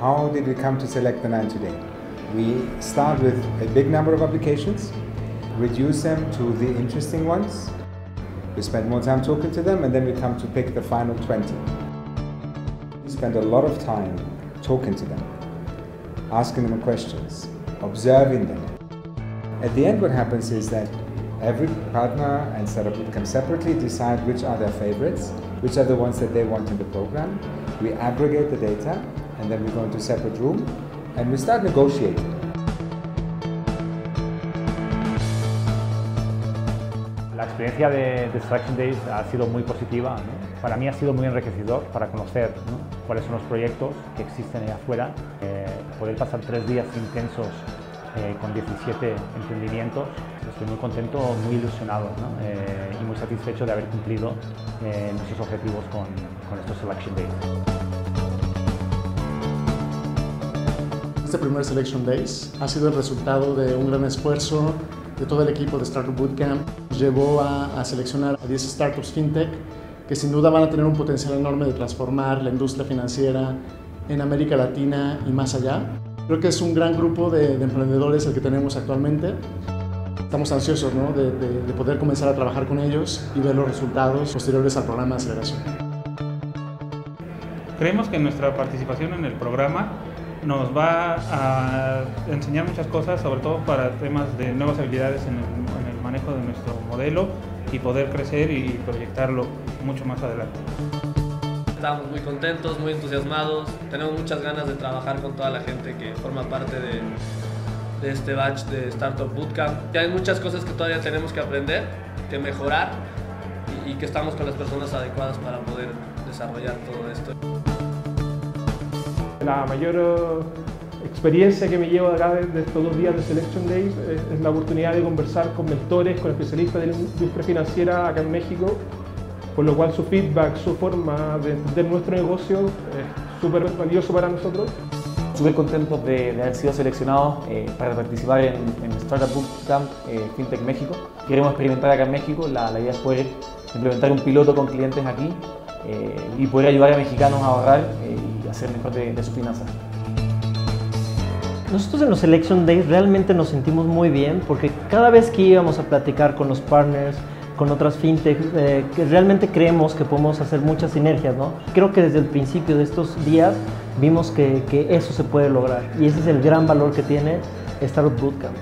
how did we come to select the 90-day? We start with a big number of applications, reduce them to the interesting ones, we spend more time talking to them, and then we come to pick the final 20. We spend a lot of time talking to them, asking them questions, observing them. At the end, what happens is that every partner and startup bootcamp separately decide which are their favorites, which are the ones that they want in the program. We aggregate the data, and then we go into a separate room, and we start negotiating. La experiencia de Startup Days ha sido muy positiva, ¿no? Para mí ha sido muy enriquecedor para conocer, ¿no?, cuáles son los proyectos que existen allá afuera. Poder pasar 3 días intensos con 17 emprendimientos. Estoy muy contento, muy ilusionado, ¿no?, y muy satisfecho de haber cumplido nuestros objetivos con estos Selection Days. Este primer Selection Days ha sido el resultado de un gran esfuerzo de todo el equipo de Startup Bootcamp. Nos llevó a seleccionar a 10 startups fintech que sin duda van a tener un potencial enorme de transformar la industria financiera en América Latina y más allá. Creo que es un gran grupo de emprendedores el que tenemos actualmente. Estamos ansiosos, ¿no?, de poder comenzar a trabajar con ellos y ver los resultados posteriores al programa de aceleración. Creemos que nuestra participación en el programa nos va a enseñar muchas cosas, sobre todo para temas de nuevas habilidades en el manejo de nuestro modelo y poder crecer y proyectarlo mucho más adelante. Estamos muy contentos, muy entusiasmados, tenemos muchas ganas de trabajar con toda la gente que forma parte de este batch de Startup Bootcamp. Ya hay muchas cosas que todavía tenemos que aprender, que mejorar y que estamos con las personas adecuadas para poder desarrollar todo esto. La mayor experiencia que me llevo de acá de estos 2 días de Selection Days es la oportunidad de conversar con mentores, con especialistas de la industria financiera acá en México, por lo cual su feedback, su forma de entender nuestro negocio es súper valioso para nosotros. Súper contentos de haber sido seleccionados para participar en Startup Bootcamp FinTech México. Queremos experimentar acá en México, la idea es poder implementar un piloto con clientes aquí y poder ayudar a mexicanos a ahorrar y hacer mejor de sus finanzas. Nosotros en los Selection Days realmente nos sentimos muy bien porque cada vez que íbamos a platicar con los partners, con otras fintech, que realmente creemos que podemos hacer muchas sinergias, ¿no? Creo que desde el principio de estos días vimos que eso se puede lograr y ese es el gran valor que tiene Startup Bootcamp.